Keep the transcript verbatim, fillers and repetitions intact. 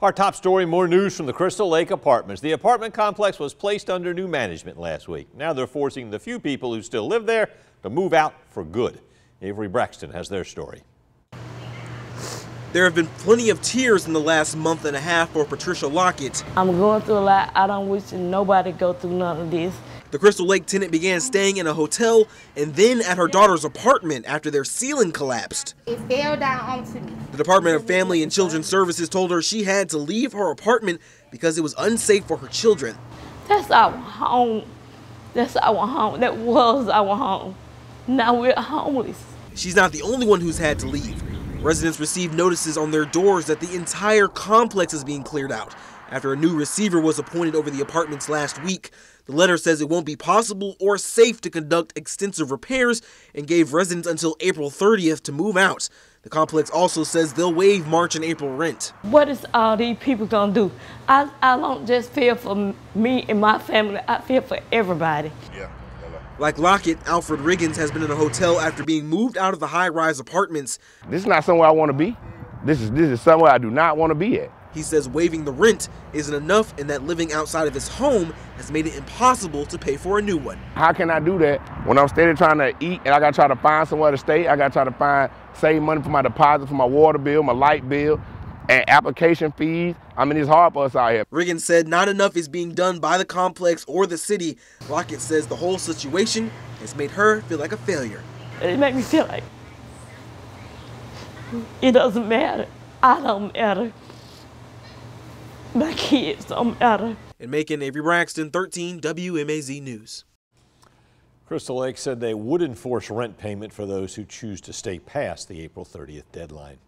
Our top story, more news from the Crystal Lake Apartments. The apartment complex was placed under new management last week. Now they're forcing the few people who still live there to move out for good. Avery Braxton has their story. There have been plenty of tears in the last month and a half for Patricia Lockett. I'm going through a lot. I don't wish nobody go through none of this. The Crystal Lake tenant began staying in a hotel and then at her daughter's apartment after their ceiling collapsed. It fell down onto me. The Department of Family and Children's Services told her she had to leave her apartment because it was unsafe for her children. That's our home. That's our home. That was our home. Now we're homeless. She's not the only one who's had to leave. Residents received notices on their doors that the entire complex is being cleared out after a new receiver was appointed over the apartments last week. The letter says it won't be possible or safe to conduct extensive repairs and gave residents until April thirtieth to move out. The complex also says they'll waive March and April rent. What is all these people gonna do? I, I don't just feel for me and my family, I feel for everybody. Yeah. Like Lockett, Alfred Riggins has been in a hotel after being moved out of the high-rise apartments. This is not somewhere I want to be. This is, this is somewhere I do not want to be at. He says waiving the rent isn't enough and that living outside of his home has made it impossible to pay for a new one. How can I do that when I'm steady trying to eat and I got to try to find somewhere to stay? I got to try to find, save money for my deposit, for my water bill, my light bill, and application fees. I mean, it's hard for us out here. Riggins said not enough is being done by the complex or the city. Lockett says the whole situation has made her feel like a failure. It made me feel like it doesn't matter. I don't matter. My kids don't matter. In Macon, Avery Braxton, thirteen W M A Z News. Crystal Lake said they would enforce rent payment for those who choose to stay past the April thirtieth deadline.